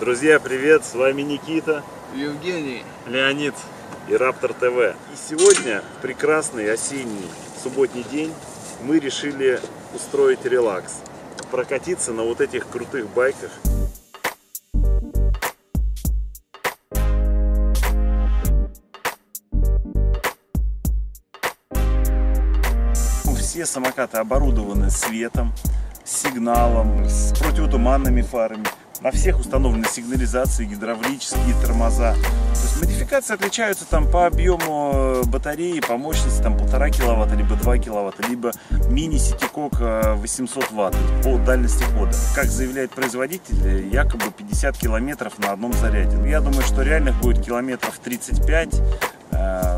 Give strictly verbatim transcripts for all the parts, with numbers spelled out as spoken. Друзья, привет! С вами Никита, Евгений, Леонид и Raptor ТВ. И сегодня, в прекрасный осенний субботний день, мы решили устроить релакс, прокатиться на вот этих крутых байках. Все самокаты оборудованы светом, сигналом, с противотуманными фарами. На всех установлены сигнализации, гидравлические тормоза. То есть модификации отличаются там по объему батареи, по мощности там полтора киловатта, либо два киловатта, либо мини-ситикок восемьсот ватт по дальности хода. Как заявляет производитель, якобы пятьдесят километров на одном заряде. Я думаю, что реально будет километров тридцать пять,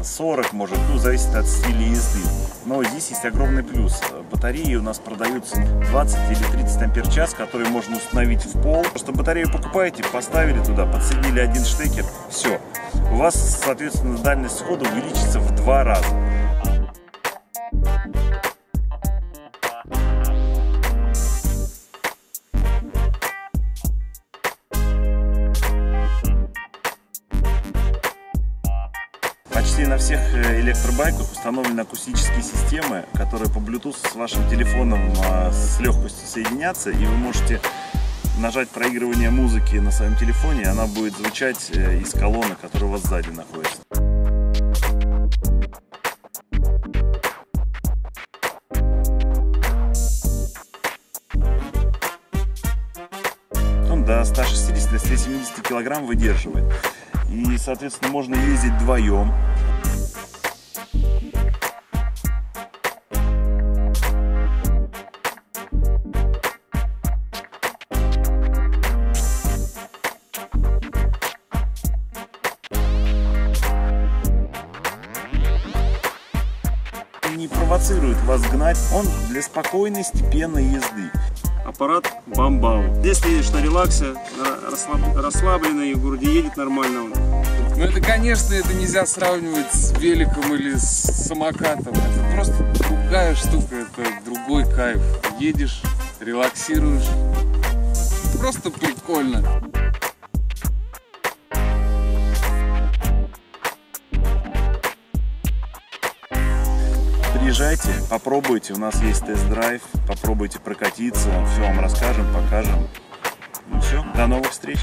сорок, может, ну, зависит от стиля езды. Но здесь есть огромный плюс. Батареи у нас продаются двадцать или тридцать ампер-час, которые можно установить в пол. Что батарею покупаете, поставили туда, подсоединили один штекер, все. У вас, соответственно, дальность хода увеличится в два раза. Почти на всех электробайках установлены акустические системы, которые по Bluetooth с вашим телефоном с легкостью соединятся, и вы можете нажать проигрывание музыки на своем телефоне, и она будет звучать из колонок, которая у вас сзади находится. Он до ста шестидесяти — ста семидесяти килограмм выдерживает. И, соответственно, можно ездить вдвоем. Не провоцирует вас гнать, он для спокойной, степенной езды. Аппарат Бам-Бау. Здесь едешь на релаксе, расслабленный, в городе едет нормально. Ну это, конечно, это нельзя сравнивать с великом или с самокатом. Это просто другая штука, это другой кайф. Едешь, релаксируешь. Просто прикольно. Приезжайте, попробуйте, у нас есть тест-драйв, попробуйте прокатиться, все вам расскажем, покажем. Ну все, до новых встреч!